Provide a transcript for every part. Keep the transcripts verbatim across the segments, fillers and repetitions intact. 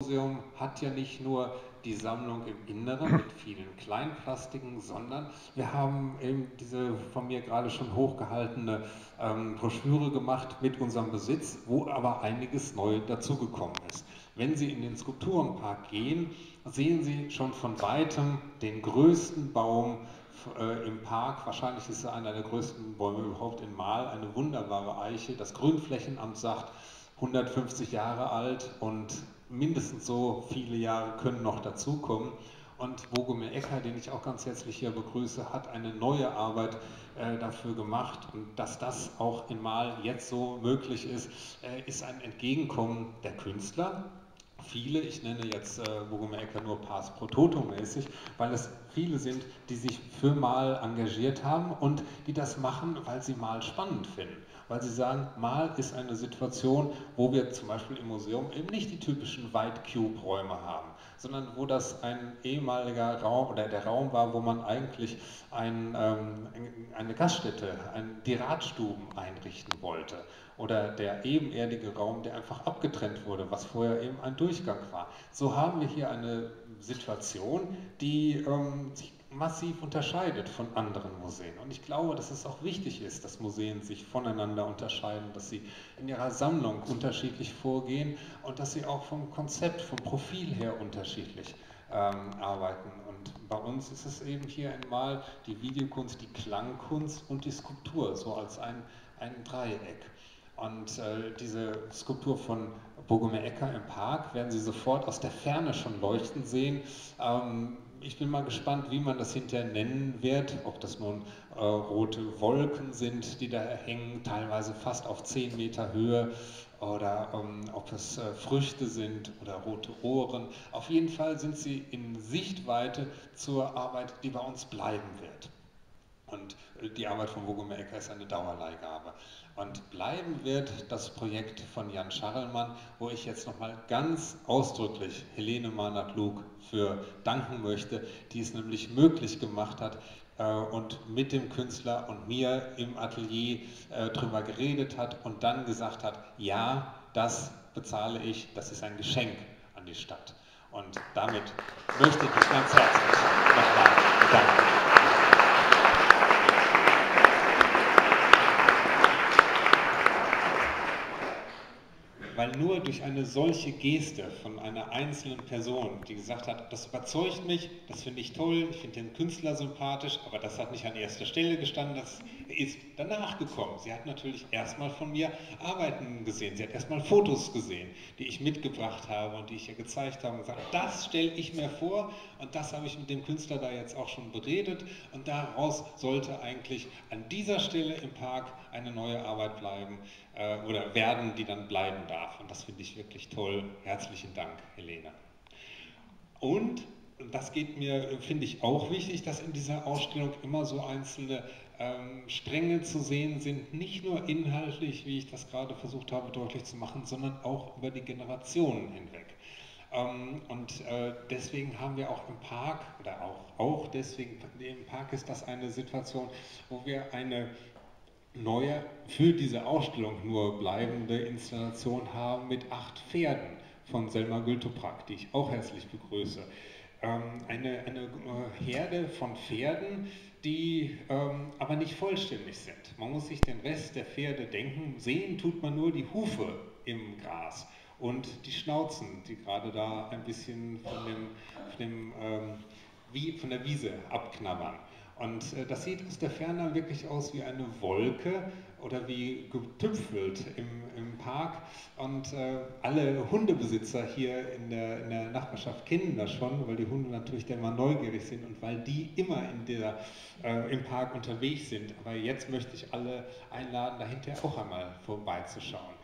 Das Museum hat ja nicht nur die Sammlung im Inneren mit vielen Kleinplastiken, sondern wir haben eben diese von mir gerade schon hochgehaltene ähm, Broschüre gemacht mit unserem Besitz, wo aber einiges neu dazugekommen ist. Wenn Sie in den Skulpturenpark gehen, sehen Sie schon von Weitem den größten Baum äh, im Park. Wahrscheinlich ist er einer der größten Bäume überhaupt in Mahl, eine wunderbare Eiche. Das Grünflächenamt sagt, hundertfünfzig Jahre alt und mindestens so viele Jahre können noch dazukommen. Und Bogomir Ecker, den ich auch ganz herzlich hier begrüße, hat eine neue Arbeit äh, dafür gemacht. Und dass das auch in Mahl jetzt so möglich ist, äh, ist ein Entgegenkommen der Künstler. Viele, ich nenne jetzt äh, Bogomir Ecker nur pars pro toto-mäßig, weil es viele sind, die sich für Mahl engagiert haben und die das machen, weil sie Mahl spannend finden. Weil sie sagen, Mahl ist eine Situation, wo wir zum Beispiel im Museum eben nicht die typischen White Cube Räume haben, sondern wo das ein ehemaliger Raum oder der Raum war, wo man eigentlich ein, ähm, eine Gaststätte, ein, die Radstuben einrichten wollte. Oder der ebenerdige Raum, der einfach abgetrennt wurde, was vorher eben ein Durchgang war. So haben wir hier eine Situation, die ähm, sich massiv unterscheidet von anderen Museen. Und ich glaube, dass es auch wichtig ist, dass Museen sich voneinander unterscheiden, dass sie in ihrer Sammlung unterschiedlich vorgehen und dass sie auch vom Konzept, vom Profil her unterschiedlich ähm, arbeiten. Und bei uns ist es eben hier einmal die Videokunst, die Klangkunst und die Skulptur, so als ein, ein Dreieck. Und äh, diese Skulptur von Bogomir Ecker im Park werden Sie sofort aus der Ferne schon leuchten sehen. Ähm, ich bin mal gespannt, wie man das hinterher nennen wird, ob das nun äh, rote Wolken sind, die da hängen, teilweise fast auf zehn Meter Höhe, oder ähm, ob es äh, Früchte sind oder rote Ohren. Auf jeden Fall sind sie in Sichtweite zur Arbeit, die bei uns bleiben wird. Und die Arbeit von Bogomir Ecker ist eine Dauerleihgabe. Und bleiben wird das Projekt von Jan Scharrelmann, wo ich jetzt nochmal ganz ausdrücklich Helene Mahnat-Luk für danken möchte, die es nämlich möglich gemacht hat äh, und mit dem Künstler und mir im Atelier äh, drüber geredet hat und dann gesagt hat, ja, das bezahle ich, das ist ein Geschenk an die Stadt. Und damit möchte ich mich ganz herzlich nochmal bedanken. Weil nur durch eine solche Geste von einer einzelnen Person, die gesagt hat, das überzeugt mich, das finde ich toll, ich finde den Künstler sympathisch, aber das hat nicht an erster Stelle gestanden, das ist danach gekommen. Sie hat natürlich erstmal von mir Arbeiten gesehen, sie hat erstmal Fotos gesehen, die ich mitgebracht habe und die ich ihr gezeigt habe und gesagt, das stelle ich mir vor und das habe ich mit dem Künstler da jetzt auch schon beredet und daraus sollte eigentlich an dieser Stelle im Park eine neue Arbeit bleiben äh, oder werden, die dann bleiben darf. Und das finde ich wirklich toll. Herzlichen Dank, Helene. Und, das geht mir, finde ich, auch wichtig, dass in dieser Ausstellung immer so einzelne ähm, Stränge zu sehen sind, nicht nur inhaltlich, wie ich das gerade versucht habe, deutlich zu machen, sondern auch über die Generationen hinweg. Ähm, und äh, deswegen haben wir auch im Park, oder auch, auch deswegen, im Park ist das eine Situation, wo wir eine neue, für diese Ausstellung nur bleibende Installation haben mit acht Pferden von Selma Gültoprak, die ich auch herzlich begrüße. Ähm, eine, eine Herde von Pferden, die ähm, aber nicht vollständig sind. Man muss sich den Rest der Pferde denken, sehen tut man nur die Hufe im Gras und die Schnauzen, die gerade da ein bisschen von, dem, von, dem, ähm, wie, von der Wiese abknabbern. Und das sieht aus der Ferne wirklich aus wie eine Wolke oder wie getüpfelt im, im Park. Und äh, alle Hundebesitzer hier in der, in der Nachbarschaft kennen das schon, weil die Hunde natürlich dann mal neugierig sind und weil die immer in der, äh, im Park unterwegs sind. Aber jetzt möchte ich alle einladen, dahinter auch einmal vorbeizuschauen.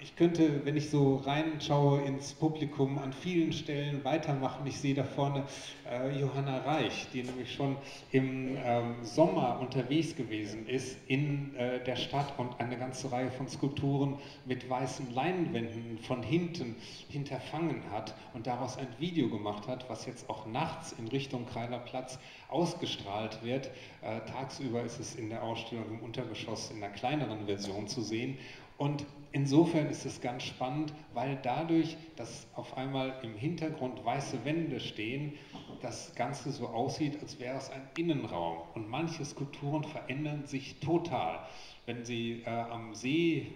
Ich könnte, wenn ich so reinschaue ins Publikum, an vielen Stellen weitermachen. Ich sehe da vorne äh, Johanna Reich, die nämlich schon im ähm, Sommer unterwegs gewesen ist in äh, der Stadt und eine ganze Reihe von Skulpturen mit weißen Leinwänden von hinten hinterfangen hat und daraus ein Video gemacht hat, was jetzt auch nachts in Richtung Creiler Platz ausgestrahlt wird. Äh, tagsüber ist es in der Ausstellung im Untergeschoss in einer kleineren Version zu sehen. Und insofern ist es ganz spannend, weil dadurch, dass auf einmal im Hintergrund weiße Wände stehen, das Ganze so aussieht, als wäre es ein Innenraum. Und manche Skulpturen verändern sich total. Wenn Sie äh, am See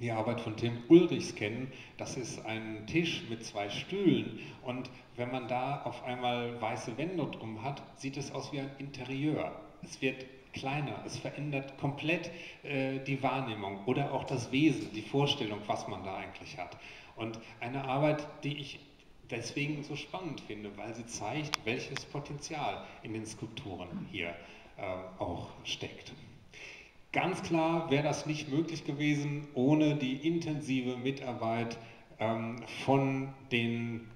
die Arbeit von Tim Ulrichs kennen, das ist ein Tisch mit zwei Stühlen, und wenn man da auf einmal weiße Wände drum hat, sieht es aus wie ein Interieur. Es wird kleiner, es verändert komplett äh, die Wahrnehmung oder auch das Wesen, die Vorstellung, was man da eigentlich hat. Und eine Arbeit, die ich deswegen so spannend finde, weil sie zeigt, welches Potenzial in den Skulpturen hier äh, auch steckt. Ganz klar wäre das nicht möglich gewesen ohne die intensive Mitarbeit ähm, von den